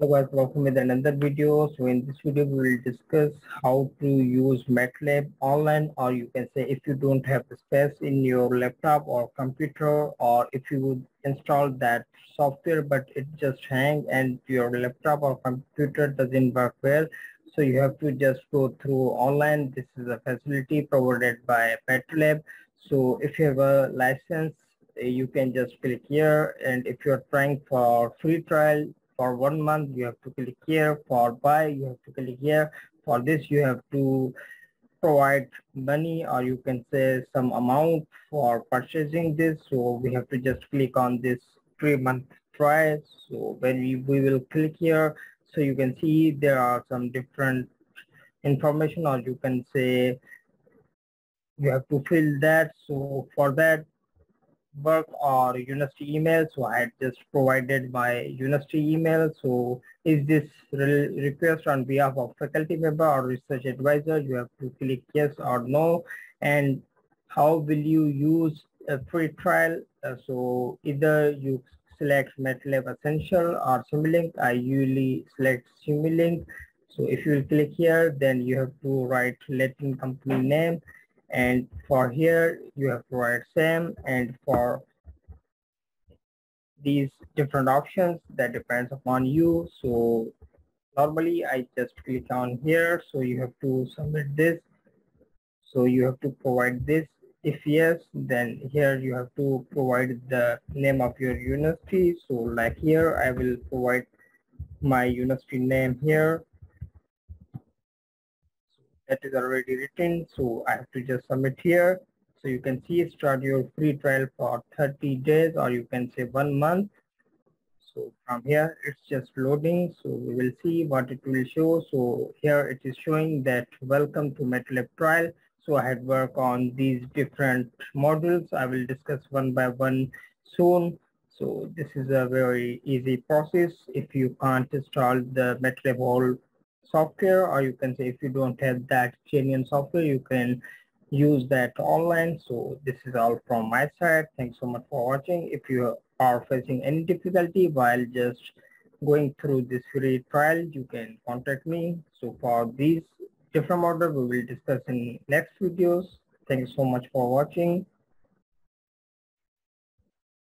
guys, welcome with another video. So in this video we will discuss how to use MATLAB online, or you can say if you don't have the space in your laptop or computer, or if you would install that software but it just hangs and your laptop or computer doesn't work well, so you have to just go through online. This is a facility provided by MATLAB. So if you have a license, you can just click here, and if you are trying for free trial for 1 month, you have to click here. For buy, you have to click here. For this, you have to provide money, or you can say some amount for purchasing this. So we have to just click on this 3-month trial. So when we will click here, so you can see there are some different information, or you can say you have to fill that. So for that, work or university email. So I had just provided my university email. So is this request on behalf of faculty member or research advisor? You have to click yes or no. And how will you use a free trial? So either you select MATLAB Essential or Simulink. I usually select Simulink. So if you click here, then you have to write Latin company name. And for here, you have to write same, and for these different options, that depends upon you. So normally I just click on here. So you have to submit this. So you have to provide this. If yes, then here you have to provide the name of your university. So like here, I will provide my university name here. That is already written, so I have to just submit here. So you can see, start your free trial for 30 days, or you can say 1 month. So from here it's just loading, so we will see what it will show. So here it is showing that welcome to MATLAB trial. So I had worked on these different modules. I will discuss one by one soon. So this is a very easy process if you can't install the MATLAB whole software, or you can say if you don't have that genuine software, you can use that online. So this is all from my side. Thanks so much for watching. If you are facing any difficulty while just going through this free trial, you can contact me. So for these different models, we will discuss in next videos. Thanks so much for watching.